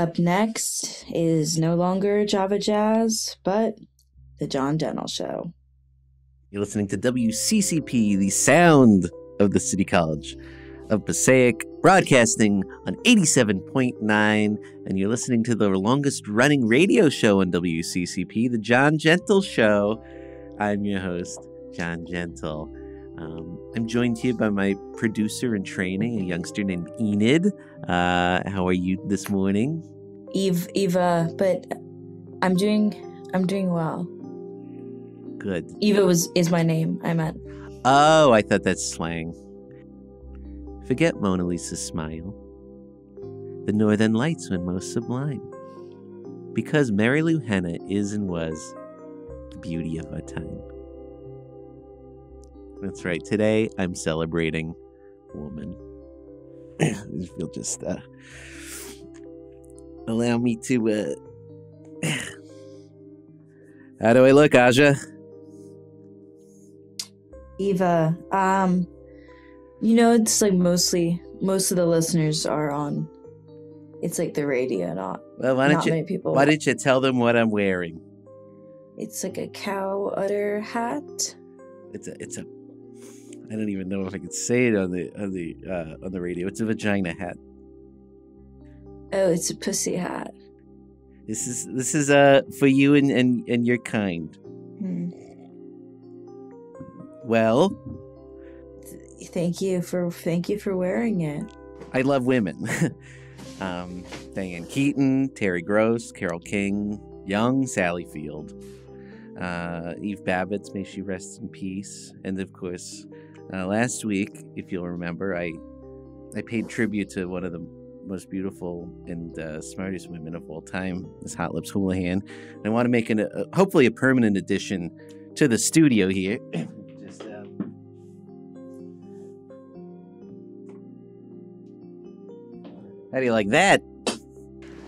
Up next is no longer Java Jazz, but The John Gentle Show. You're listening to WCCP, the sound of the City College of Passaic, broadcasting on 87.9, and you're listening to the longest-running radio show on WCCP, The John Gentle Show. I'm your host, John Gentle. I'm joined here by my producer in training, a youngster named Enid. How are you this morning? Eva, but I'm doing well. Good. Eva is my name, I meant. Oh, I thought that's slang. Forget Mona Lisa's smile. The northern lights when most sublime. Because Mary Lou Hanna is and was the beauty of our time. That's right. Today, I'm celebrating woman. You'll just allow me to... How do I look, Aja? Eva, you know, it's like most of the listeners are on, it's like the radio, not, well, why don't not you, many people. Why don't you tell them what I'm wearing? It's like a cow udder hat. It's a I don't even know if I could say it on the radio. It's a vagina hat. Oh, it's a pussy hat. This is for you and your kind. Hmm. Well, thank you for wearing it. I love women. Diane Keaton, Terry Gross, Carol King, young Sally Field, Eve Babbitts, may she rest in peace. And of course, last week, if you'll remember, I paid tribute to one of the most beautiful and smartest women of all time, Miss Hot Lips Houlihan. And I want to make hopefully a permanent addition to the studio here. Just, how do you like that?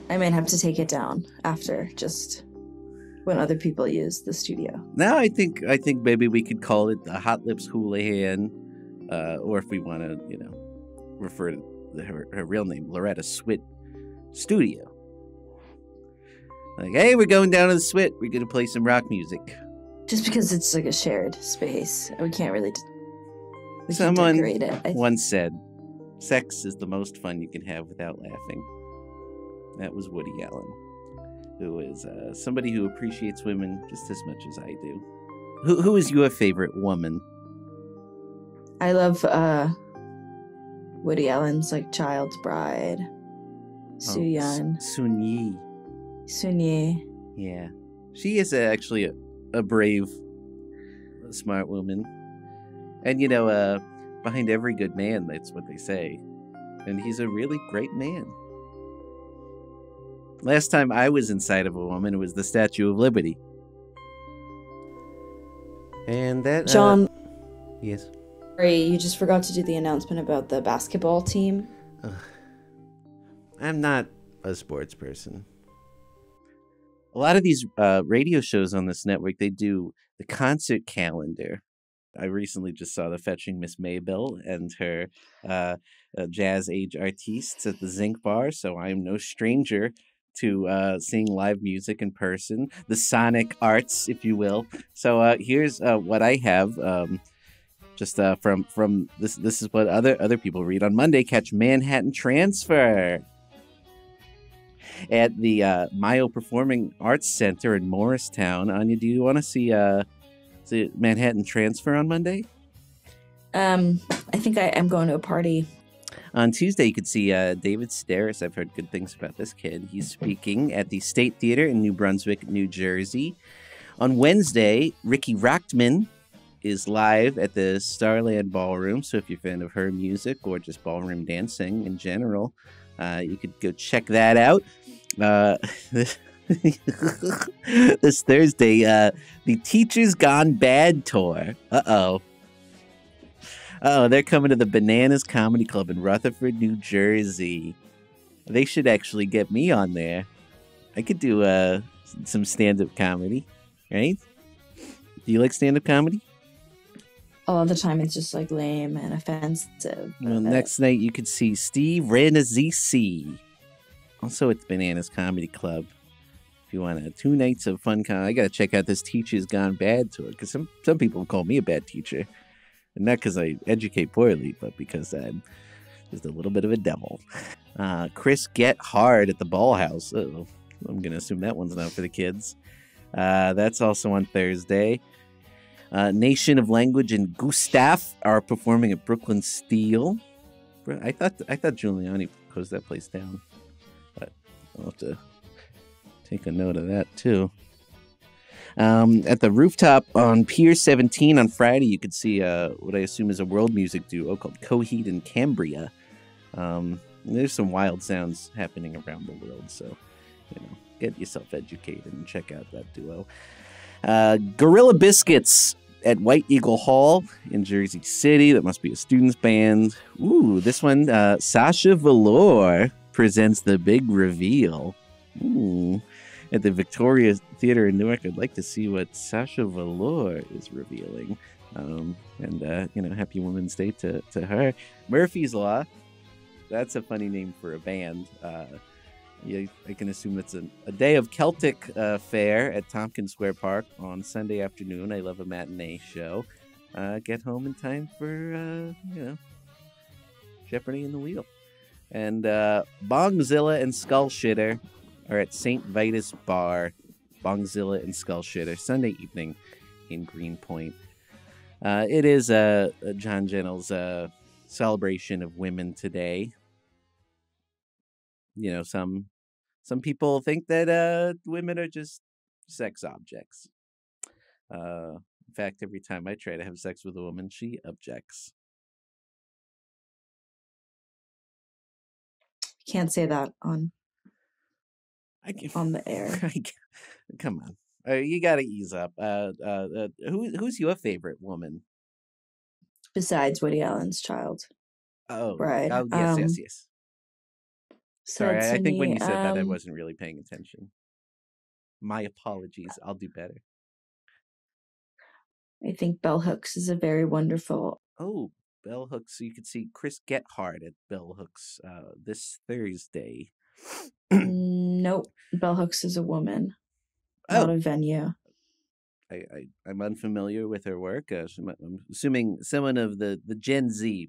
I might have to take it down after, just when other people use the studio. Now I think maybe we could call it the Hot Lips Houlihan, or if we want to, you know, refer to her real name, Loretta Swit Studio. Like, hey, we're going down to the Swit. We're going to play some rock music. Just because it's like a shared space. We can't really someone decorate it. Once said, sex is the most fun you can have without laughing. That was Woody Allen, who is somebody who appreciates women just as much as I do. Who is your favorite woman? I love... Woody Allen's like Child's Bride, Soo-Yeon. Soon-Yi. Soon-Yi. Yeah. She is actually a brave, smart woman. And, you know, behind every good man, that's what they say. And he's a really great man. Last time I was inside of a woman, it was the Statue of Liberty. And that... John. Yes. Sorry, you just forgot to do the announcement about the basketball team. I'm not a sports person. A lot of these radio shows on this network, they do the concert calendar. I recently just saw The Fetching Miss Maybelle and her jazz age artistes at the Zinc Bar, so I am no stranger to seeing live music in person, the sonic arts, if you will. So here's what I have. Just from this is what other people read. On Monday, catch Manhattan Transfer at the Mayo Performing Arts Center in Morristown. Anya, do you want to see Manhattan Transfer on Monday? I think I am going to a party. On Tuesday, you could see David Starris. I've heard good things about this kid. He's speaking at the State Theater in New Brunswick, New Jersey. On Wednesday, Ricky Rachtman is live at the Starland Ballroom. So if you're a fan of her music or just ballroom dancing in general, you could go check that out. This Thursday, the Teachers Gone Bad tour. Oh, they're coming to the Bananas Comedy Club in Rutherford, New Jersey. They should actually get me on there. I could do some stand-up comedy, right? Do you like stand-up comedy? A lot of the time, it's just like lame and offensive. Well, next night you could see Steve Ranazisi also at the Bananas Comedy Club. If you want to, 2 nights of fun. I got to check out this Teachers Gone Bad tour, because some people call me a bad teacher. And not because I educate poorly, but because I'm just a little bit of a devil. Chris Gethard at the Ball House. Uh-oh. I'm going to assume that one's not for the kids. That's also on Thursday. Nation of Language and Gustaf are performing at Brooklyn Steel. I thought Giuliani closed that place down, but I'll have to take a note of that too. At the Rooftop on Pier 17 on Friday, you could see what I assume is a world music duo called Coheed and Cambria. There's some wild sounds happening around the world, so you know, get yourself educated and check out that duo. Gorilla Biscuits at White Eagle Hall in Jersey City. That must be a students band. Ooh, this one, Sasha Velour presents The Big Reveal. Ooh. At the Victoria Theater in Newark, I'd like to see what Sasha Velour is revealing. You know, happy Women's Day to her. Murphy's Law. That's a funny name for a band. Yeah, I can assume it's a day of Celtic fare at Tompkins Square Park on Sunday afternoon. I love a matinee show. Get home in time for, you know, Jeopardy and the Wheel. And Bongzilla and Skullshitter are at St. Vitus Bar. Bongzilla and Skullshitter, Sunday evening in Greenpoint. It is John Gentle's celebration of women today. You know, some people think that women are just sex objects. In fact, every time I try to have sex with a woman, she objects. Can't say that on the air. Come on. You got to ease up. Who's your favorite woman? Besides Woody Allen's child. Oh, right. Oh, yes. Sorry, I think when you said that, I wasn't really paying attention. My apologies. I'll do better. I think Bell Hooks is a very wonderful. Oh, Bell Hooks. So you can see Chris Gethard at Bell Hooks this Thursday. Nope. Bell Hooks is a woman. Not a venue. I'm unfamiliar with her work. I'm assuming someone of the Gen Z.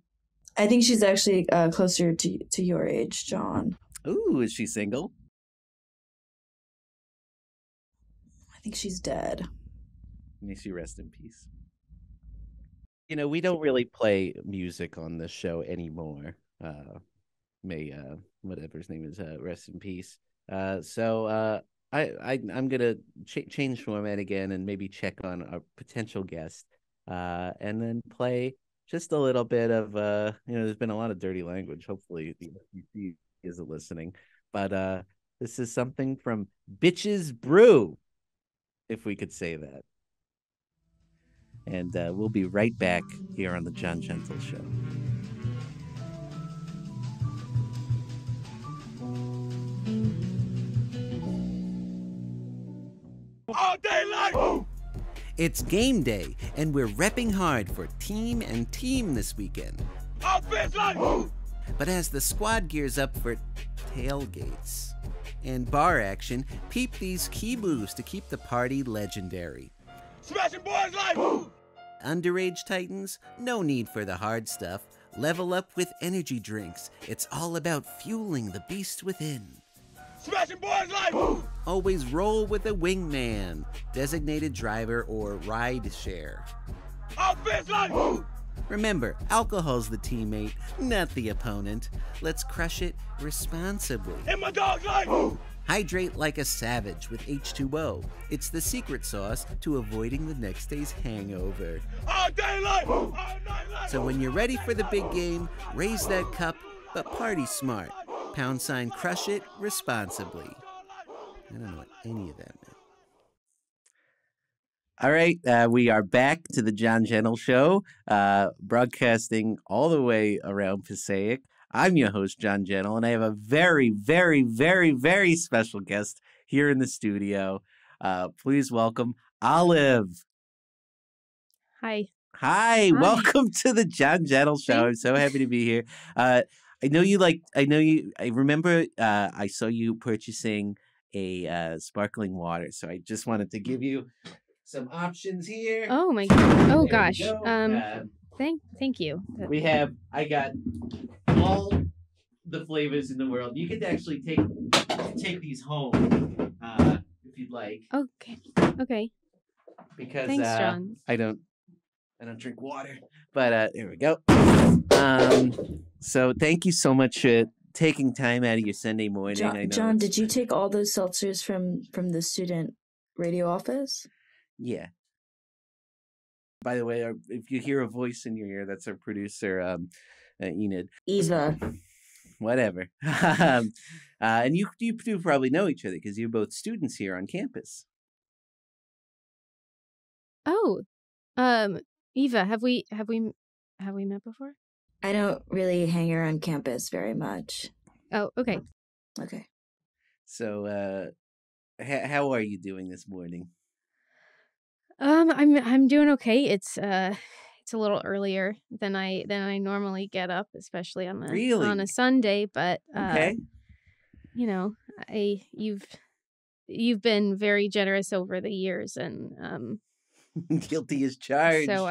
I think she's actually closer to your age, John. Ooh, is she single? I think she's dead. May she rest in peace. You know, we don't really play music on this show anymore. May whatever his name is rest in peace. I'm gonna change format again and maybe check on our potential guest, and then play just a little bit of you know, there's been a lot of dirty language. Hopefully the FCC isn't listening, but this is something from Bitches Brew, if we could say that, and we'll be right back here on the John Gentle Show. All day long. It's game day, and we're repping hard for team and team this weekend. But as the squad gears up for tailgates and bar action, peep these key moves to keep the party legendary. Smashing boys like underage titans, no need for the hard stuff. Level up with energy drinks. It's all about fueling the beast within. Smashing boys like always roll with a wingman, designated driver, or ride share. Offense like remember, alcohol's the teammate, not the opponent. Let's crush it responsibly. And my dog's like hydrate like a savage with H2O. It's the secret sauce to avoiding the next day's hangover. All day long, all night long. So when you're ready for the big game, raise that cup, but party smart. # crush it responsibly. I don't know what any of that meant. All right, we are back to the John Gentle Show, broadcasting all the way around Passaic. I'm your host, John Gentle, and I have a very, very, very, very special guest here in the studio. Please welcome Olive. Hi. Welcome to the John Gentle Show. I'm so happy to be here. I know you like, I know you, I remember I saw you purchasing a sparkling water. So I just wanted to give you some options here. Oh my, oh gosh. Thank you. We have, I got all the flavors in the world. You could actually take these home if you'd like. Okay. Okay. Because thanks, John. I don't drink water, but there we go. So thank you so much for taking time out of your Sunday morning. John, did you take all those seltzers from the student radio office? Yeah. By the way, if you hear a voice in your ear, that's our producer, Enid. Eva. Whatever. And you do probably know each other because you're both students here on campus. Oh, Eva, have we met before? I don't really hang around campus very much. Oh, okay. Okay. So, how are you doing this morning? I'm doing okay. It's a little earlier than I normally get up, especially on a Sunday, but okay. You know, you've been very generous over the years, and guilty as charged. So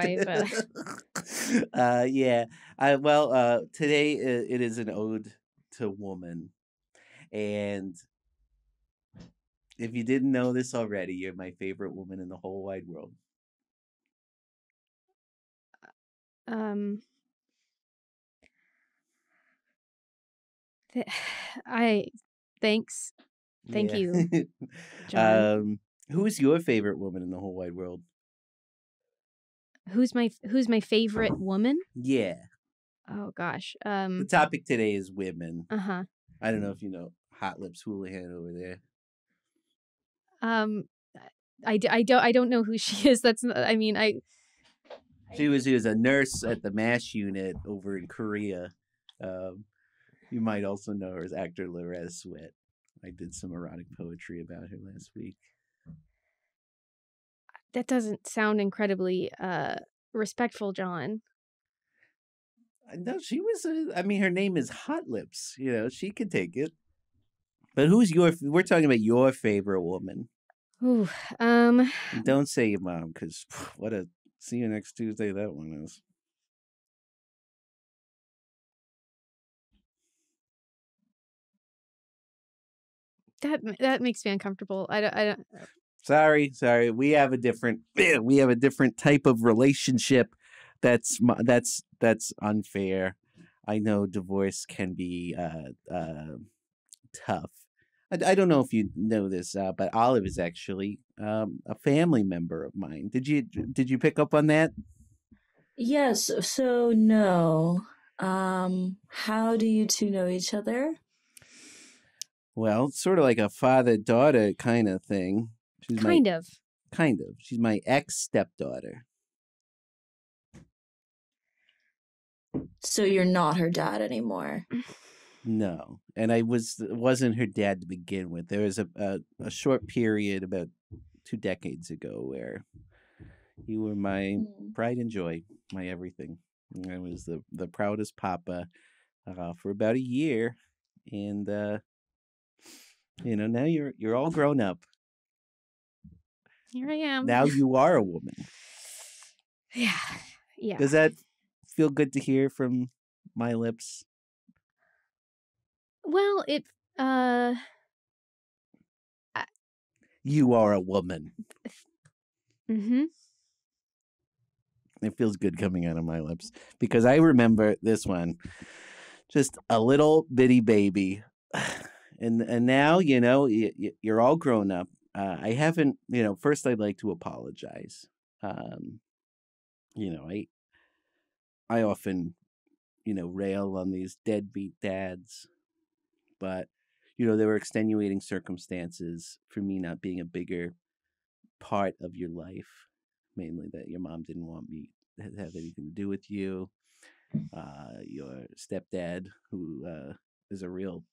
yeah. Today it is an ode to woman, and if you didn't know this already, you're my favorite woman in the whole wide world. Thank you, John. Who is your favorite woman in the whole wide world? Who's my favorite woman? Yeah. Oh gosh. The topic today is women. Uh-huh. I don't know if you know Hot Lips Houlihan over there. I don't know who she is. She was a nurse at the MASH unit over in Korea. You might also know her as actor Loretta Swit. I did some erotic poetry about her last week. That doesn't sound incredibly respectful, John. No, she was. Her name is Hot Lips. You know, she could take it. But we're talking about your favorite woman. Ooh, and don't say your mom, because what a see you next Tuesday that one is. That makes me uncomfortable. I don't. Sorry. We have a different type of relationship. That's unfair. I know divorce can be tough. I don't know if you know this, but Olive is actually a family member of mine. Did you pick up on that? Yes. So no. How do you two know each other? Well, sort of like a father-daughter kind of thing. Kind of. She's my ex-stepdaughter. So you're not her dad anymore. No, and I wasn't her dad to begin with. There was a short period about 2 decades ago where you were my pride and joy, my everything. And I was the proudest papa for about a year, and now you're all grown up. Here I am. Now you are a woman. Yeah, yeah. Does that feel good to hear from my lips? Well, it. You are a woman. Mm-hmm. It feels good coming out of my lips because I remember this one, just a little bitty baby, and now you're all grown up. I haven't, First, I'd like to apologize. I often, rail on these deadbeat dads. But, there were extenuating circumstances for me not being a bigger part of your life, mainly that your mom didn't want me to have anything to do with you. Your stepdad, who is a real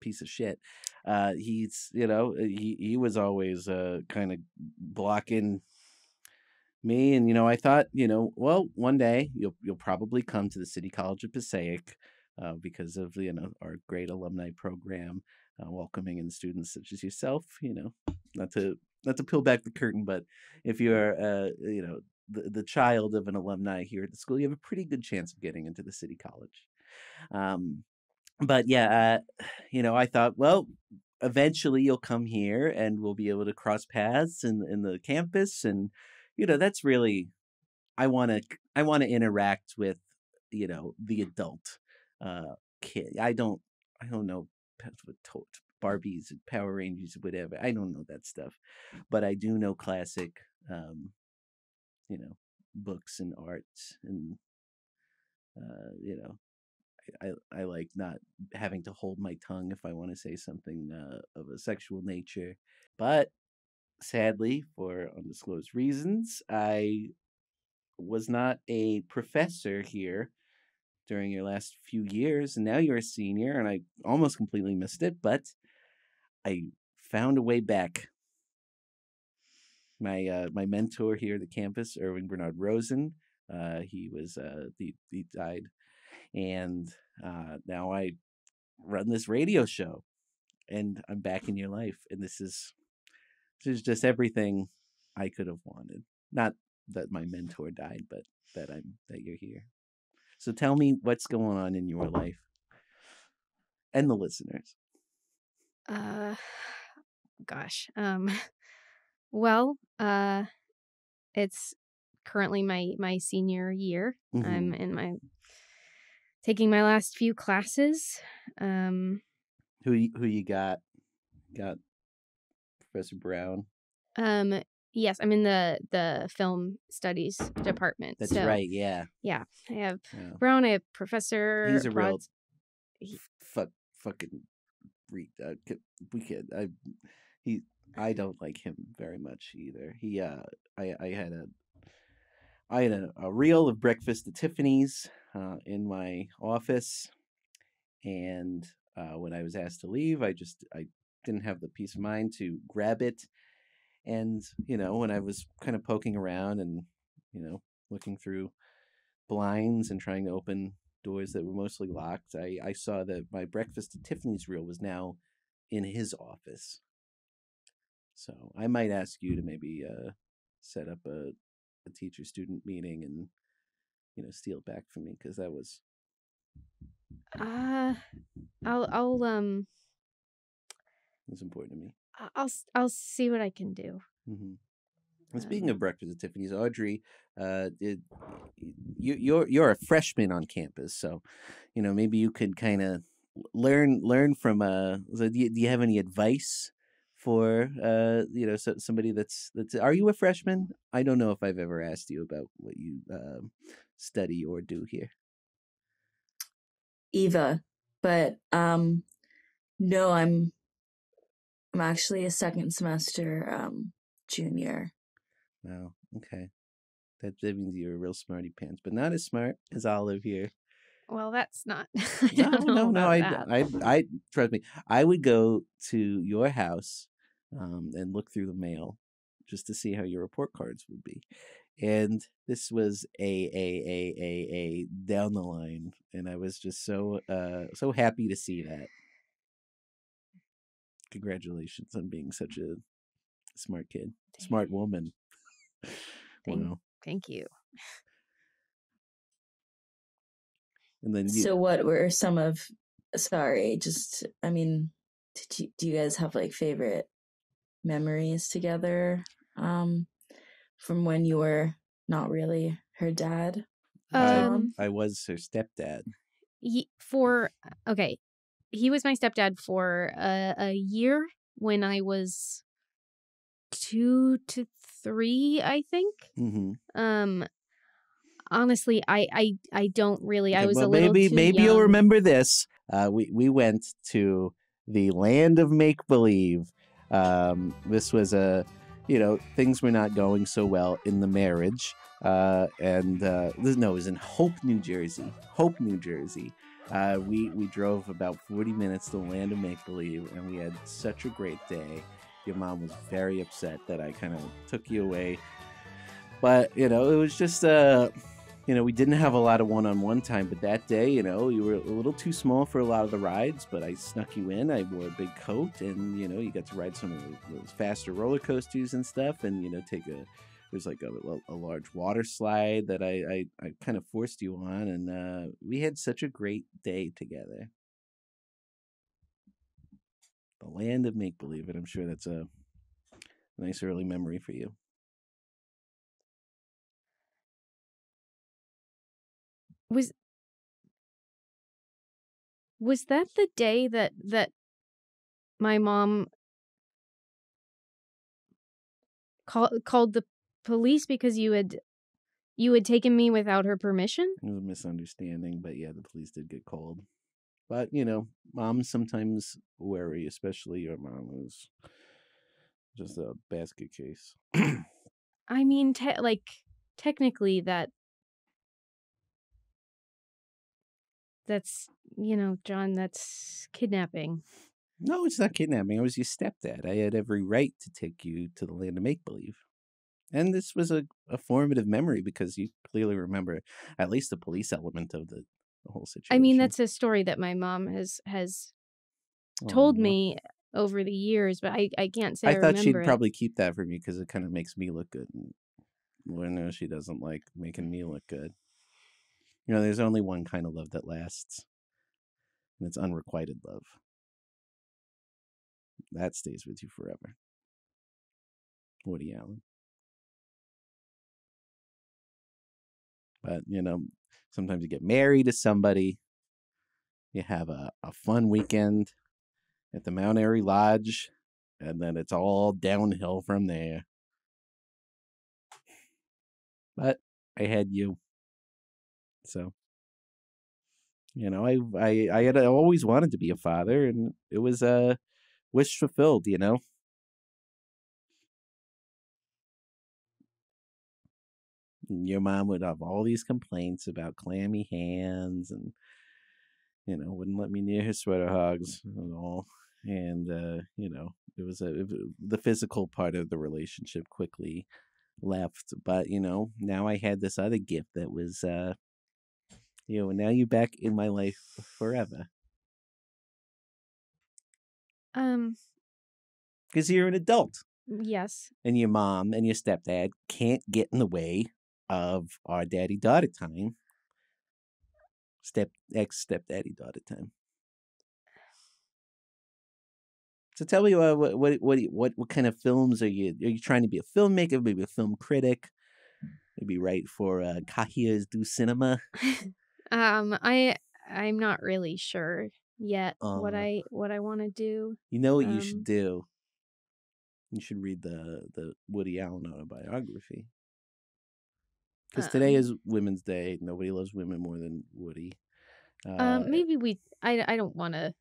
piece of shit, he was always kind of blocking me. And, you know, I thought, you know, well, one day you'll probably come to the City College of Passaic because of, you know, our great alumni program, welcoming in students such as yourself, you know, not to peel back the curtain, but if you're, you know, the child of an alumni here at the school, you have a pretty good chance of getting into the City College. But yeah, you know, I thought, well, eventually you'll come here and we'll be able to cross paths in the campus. And, you know, that's really, I want to interact with, you know, the adult kid. I don't know what Barbies and Power Rangers, whatever. I don't know that stuff, but I do know classic, you know, books and arts, and, you know, I like not having to hold my tongue if I want to say something of a sexual nature. But sadly, for undisclosed reasons, I was not a professor here during your last few years. And now you're a senior, and I almost completely missed it, but I found a way back. My my mentor here at the campus, Irwin Bernard Rosen, he was he died. And now I run this radio show, and I'm back in your life. And this is just everything I could have wanted. Not that my mentor died, but that you're here. So tell me what's going on in your life and the listeners. Gosh. Well, it's currently my senior year. Mm-hmm. I'm in my taking my last few classes. Who you got? Got Professor Brown. Yes, I'm in the film studies department. That's so, right. Yeah. Yeah, I have Brown. I have Professor. He's a real fucking. We can't. I don't like him very much either. He I had a reel of Breakfast at Tiffany's in my office, and when I was asked to leave, I didn't have the peace of mind to grab it. And, you know, when I was kind of poking around and, you know, looking through blinds and trying to open doors that were mostly locked, I saw that my Breakfast at Tiffany's reel was now in his office. So I might ask you to maybe set up a teacher-student meeting and, you know, steal it back from me, because that was. I'll It's important to me. I'll see what I can do. Mm-hmm. And speaking of Breakfast at Tiffany's, Audrey, you're a freshman on campus, so, you know, maybe you could kind of learn from. Do you have any advice for you know, somebody that's? Are you a freshman? I don't know if I've ever asked you about what you study or do here, Eva. But no, I'm actually a second semester junior. Wow. Okay. That means you're a real smarty pants, but not as smart as Olive here. Well, that's not. No. I trust me. I would go to your house and look through the mail just to see how your report cards would be. And this was a down the line, and I was just so happy to see that. Congratulations on being such a smart kid. Dang. Smart woman. Wow. Thank you. And then so what were some of, do you guys have like favorite memories together from when you were not really her dad? I was her stepdad. He was my stepdad for a year when I was 2 to 3, I think. Mm-hmm. Honestly, I don't really. I was a little too young. Maybe you'll remember this. We went to the Land of Make-Believe. This was things were not going so well in the marriage. It was in Hope, New Jersey. We drove about 40 minutes to Land of Make-Believe, and we had such a great day. Your mom was very upset that I kind of took you away But, you know, it was just, you know, we didn't have a lot of one-on-one time. But that day, you know, you were a little too small for a lot of the rides, but I snuck you in. I wore a big coat and, you know, you got to ride some of those faster roller coasters and stuff and, you know, take a, there's like a large water slide that I kind of forced you on. And we had such a great day together. The Land of Make-Believe, and I'm sure that's a nice early memory for you. Was that the day that my mom called the police because you had taken me without her permission? It was a misunderstanding, but yeah, the police did get called. But, you know, moms sometimes worry, especially your mom who's just a basket case. I mean, technically that. That's, you know, John, that's kidnapping. No, it's not kidnapping. I was your stepdad. I had every right to take you to the Land of Make-Believe. And this was a formative memory because you clearly remember at least the police element of the whole situation. I mean, that's a story that my mom has told me over the years, but I can't say I thought she'd probably keep that from you because it kind of makes me look good. And Lord knows she doesn't like making me look good. You know, there's only one kind of love that lasts, and it's unrequited love. That stays with you forever. Woody Allen. But, you know, sometimes you get married to somebody. You have a fun weekend at the Mount Airy Lodge, and then it's all downhill from there. But I had you. So, you know, I had always wanted to be a father, and it was a wish fulfilled, you know. And your mom would have all these complaints about clammy hands and, you know, wouldn't let me near her sweater hogs and all. And, you know, it was the physical part of the relationship quickly left. But, you know, now I had this other gift that was, you know, and now you're back in my life forever. Because you're an adult. Yes. And your mom and your stepdad can't get in the way of our daddy-daughter time. Ex-stepdaddy-daughter time. So tell me, what kind of films are you? Are you trying to be a filmmaker? Maybe a film critic? Maybe write for Cahiers du Cinema? I'm not really sure yet what I want to do. You know what you should do? You should read the Woody Allen autobiography. Because today is Women's Day. Nobody loves women more than Woody. Maybe we. I don't want to.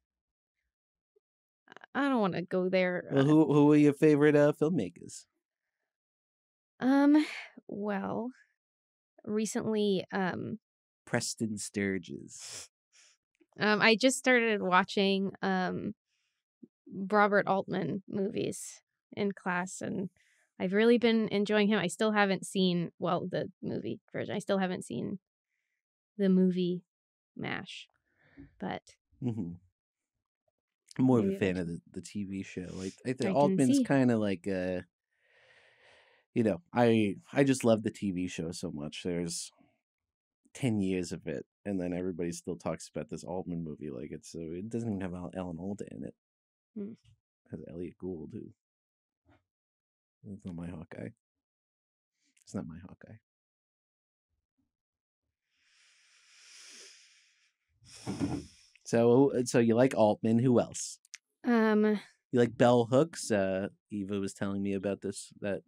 I don't want to go there. Well, who are your favorite filmmakers? Well, recently, Preston Sturges. I just started watching Robert Altman movies in class, and I've really been enjoying him. I still haven't seen, well, the movie version. I still haven't seen the movie MASH, but I'm more of a fan of the TV show. I think Altman's kind of like a, you know, I just love the TV show so much. There's 10 years of it, and then everybody still talks about this Altman movie like it's so. It doesn't even have Alan Alda in it. It has Elliot Gould, who it's not my Hawkeye. It's not my Hawkeye. So you like Altman? Who else? You like Bell Hooks? Eva was telling me about that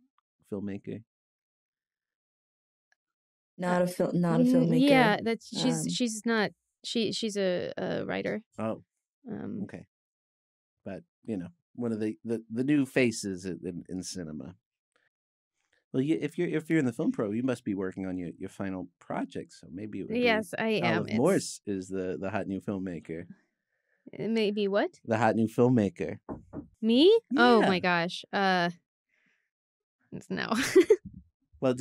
filmmaker. Not a filmmaker. Yeah, that's she's not she's a writer. Oh, okay, but you know, one of the new faces in cinema. Well, if you're in the film pro, you must be working on your final project. So maybe it would be, I am. Olive Morse is the hot new filmmaker. Maybe what? The hot new filmmaker. Me? Yeah. Oh my gosh. No. Well,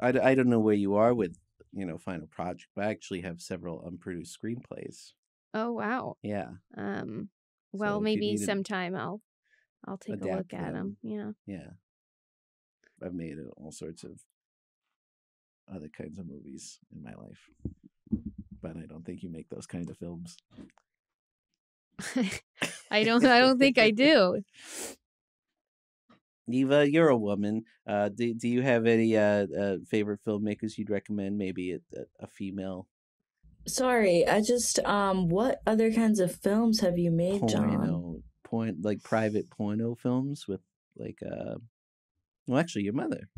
I don't know where you are with, you know, final project, but I actually have several unproduced screenplays. Oh, wow. Yeah. Well, so maybe sometime I'll take a look at them. Yeah. Yeah. I've made all sorts of other kinds of movies in my life, but I don't think you make those kinds of films. I don't think I do. Eva, you're a woman. Do you have any favorite filmmakers you'd recommend? Maybe a female. Sorry, I just what other kinds of films have you made, John? Like private porno films with like well, actually, your mother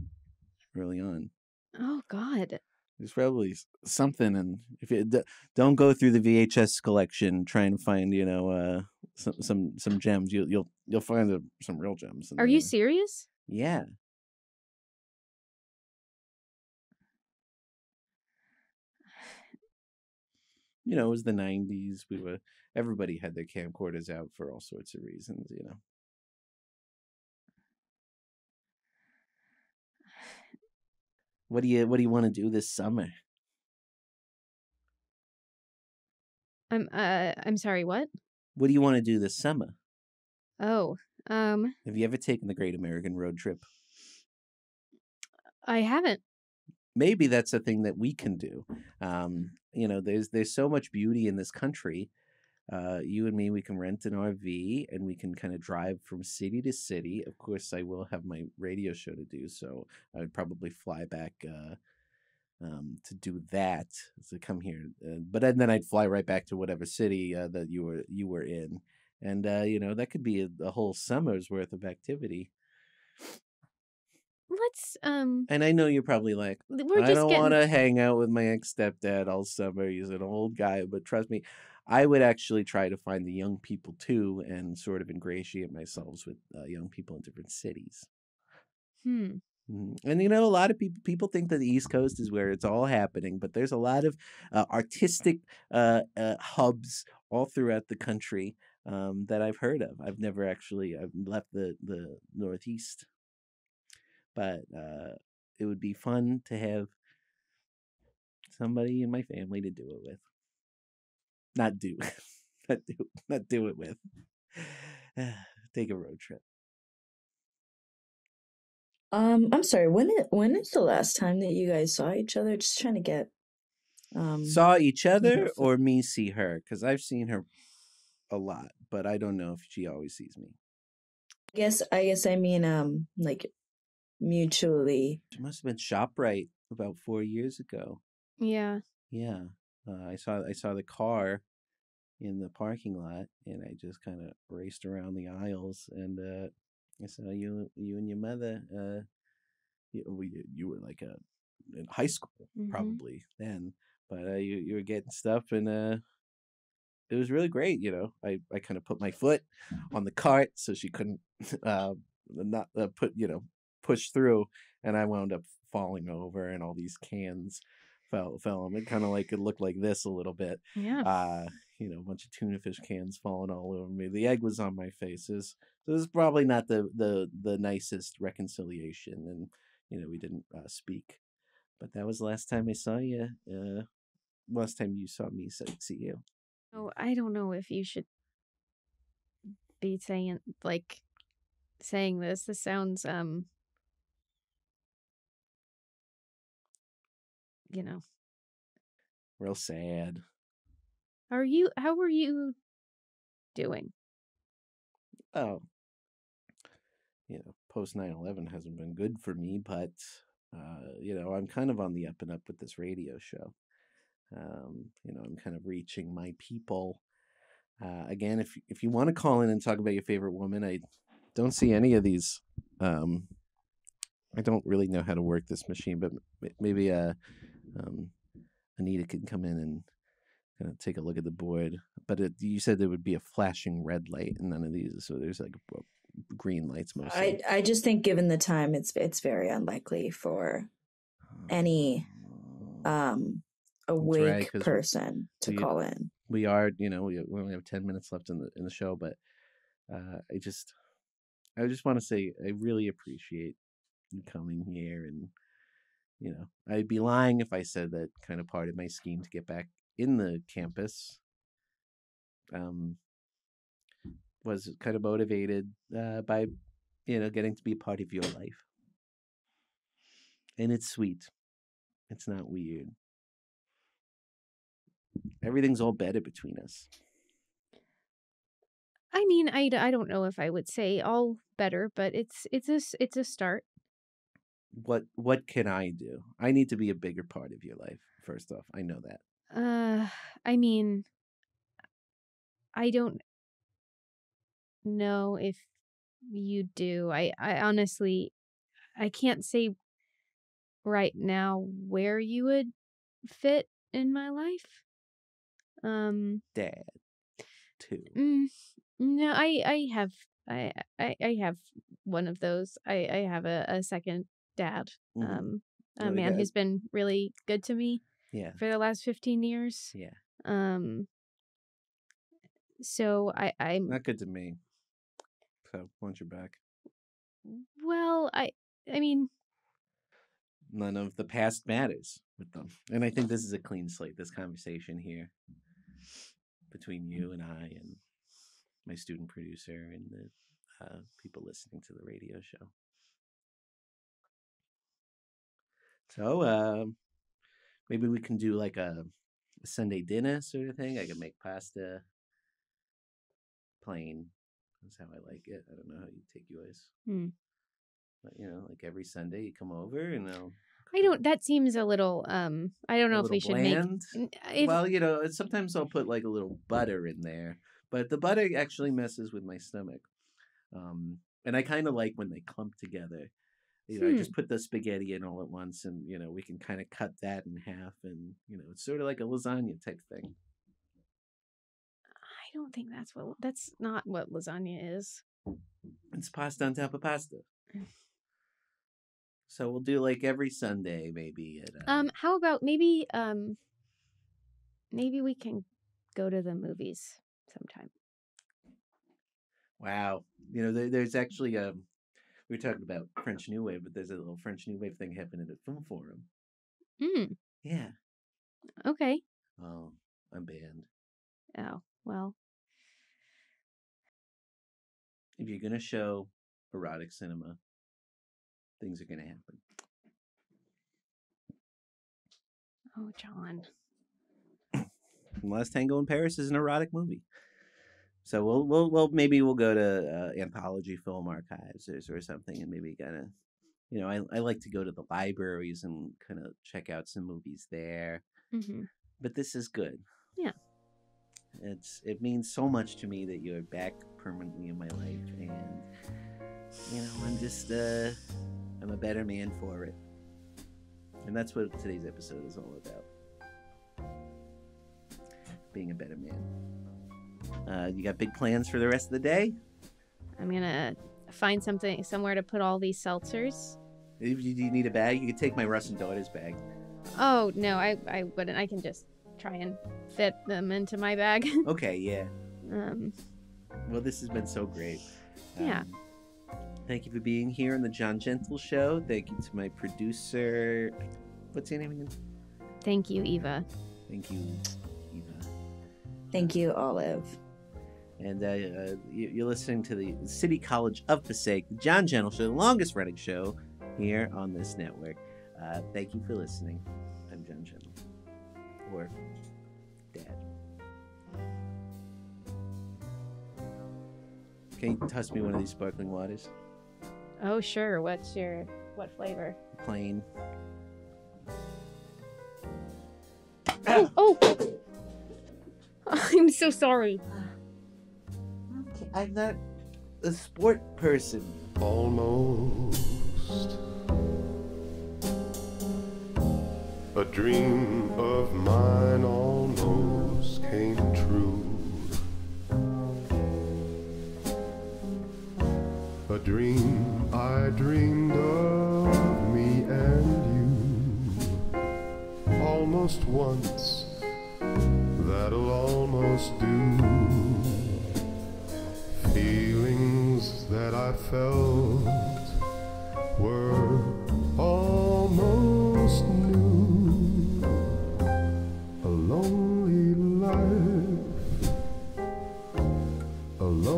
early on. Oh God. There's probably something, and if you don't go through the VHS collection trying to find, you know, some gems, you'll find some real gems. Are you serious? Yeah. You know, it was the 90s. Everybody had their camcorders out for all sorts of reasons, you know. What do you want to do this summer? I'm sorry, what? What do you want to do this summer? Oh, have you ever taken the Great American Road Trip? I haven't. Maybe that's a thing that we can do. You know, there's so much beauty in this country. You and me, we can rent an RV and we can kind of drive from city to city. Of course, I will have my radio show to do, so I would probably fly back to do that, to come here. But then I'd fly right back to whatever city that you were in. And, you know, that could be a whole summer's worth of activity. Let's and I know you're probably like, I don't want to hang out with my ex-stepdad all summer. He's an old guy, but trust me, I would actually try to find the young people, too, and sort of ingratiate myself with young people in different cities. Hmm. And, you know, a lot of people think that the East Coast is where it's all happening, but there's a lot of artistic hubs all throughout the country that I've heard of. I've never actually left the Northeast, but it would be fun to have somebody in my family to do it with. Not do it with. Take a road trip. I'm sorry. When is the last time that you guys saw each other? Just trying to get saw each other, you know, or me see her, because I've seen her a lot, but I don't know if she always sees me. I guess I mean like mutually. She must have been ShopRite about 4 years ago. Yeah. Yeah. I saw the car in the parking lot, and I just kind of raced around the aisles, and I saw you and your mother. You were like in high school probably then, but you were getting stuff, and it was really great. You know, I kind of put my foot on the cart so she couldn't push through, and I wound up falling over, and all these cans. Film. It kind of like it looked like this a little bit. Yeah. You know, a bunch of tuna fish cans falling all over me. The egg was on my faces. So it was probably not the nicest reconciliation. And, you know, we didn't speak. But that was the last time I saw you. Last time you saw me, so see you. Oh, I don't know if you should be saying this. This sounds you know, real sad. How were you doing? Oh, you know, post 9/11 hasn't been good for me, but you know, I'm kind of on the up and up with this radio show. You know, I'm kind of reaching my people again. If you want to call in and talk about your favorite woman, I don't see any of these. I don't really know how to work this machine, but maybe Anita can come in and kind of take a look at the board. But you said there would be a flashing red light, and none of these. So there's like green lights mostly. I just think given the time, it's very unlikely for any awake person to call in. We are, you know, we only have 10 minutes left in the show, but I just want to say I really appreciate you coming here and you know, I'd be lying if I said that kind of part of my scheme to get back in the campus was kind of motivated by, you know, getting to be a part of your life. And it's sweet. It's not weird. Everything's all better between us. I mean, I don't know if I would say all better, but it's a start. What can I do? I need to be a bigger part of your life, first off. I know that. I mean, I don't know if you do. I honestly, I can't say right now where you would fit in my life. Dad, too. No, I have one of those. I have a second dad, a man who's been really good to me for the last 15 years. Yeah. So I'm not good to me. So once you're back. Well, I mean, none of the past matters with them. And I think this is a clean slate, this conversation here between you and I and my student producer and the people listening to the radio show. So maybe we can do like a Sunday dinner sort of thing. I can make pasta plain. That's how I like it. I don't know how you take yours. But, you know, like every Sunday you come over and I'll... I don't, that seems a little, I don't know if we should bland. Well, you know, sometimes I'll put like a little butter in there. But the butter actually messes with my stomach. And I kind of like when they clump together. You know, I just put the spaghetti in all at once and, you know, we can kind of cut that in half. And, you know, it's sort of like a lasagna type thing. I don't think that's not what lasagna is. It's pasta on top of pasta. So we'll do like every Sunday maybe. At, how about maybe we can go to the movies sometime. Wow. You know, there's actually we were talking about French New Wave, but there's a little French New Wave thing happening at Film Forum. Yeah. Okay. Oh, I'm banned. Oh, well. If you're going to show erotic cinema, things are going to happen. Oh, John. Last Tango in Paris is an erotic movie, so we'll go to anthology film archives or something, and maybe kind of, you know, I like to go to the libraries and kind of check out some movies there. But this is good. Yeah, it means so much to me that you're back permanently in my life, and you know I'm just I'm a better man for it, and that's what today's episode is all about. Being a better man. You got big plans for the rest of the day? I'm gonna find somewhere to put all these seltzers. If you need a bag, you can take my Russian daughter's bag. Oh no, I wouldn't. I can just try and fit them into my bag. Okay, yeah. Well, this has been so great. Yeah. Thank you for being here on the John Gentle Show. Thank you to my producer. What's your name again? Thank you, Eva. Thank you. Thank you, Olive. And you're listening to the City College of Passaic, the John Gentle Show, the longest running show here on this network. Thank you for listening. I'm John Gentle. Or Dad. Can you toss me one of these sparkling waters? Oh, sure. What flavor? Plain. Oh! I'm so sorry. Okay. I'm not a sport person. Almost a dream of mine almost came true. A dream I dreamed of, me and you, almost once. That'll almost do. Feelings that I felt were almost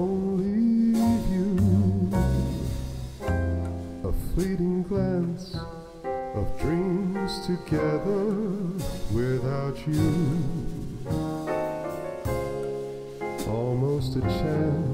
only you. A fleeting glance of dreams together without you. Almost a chance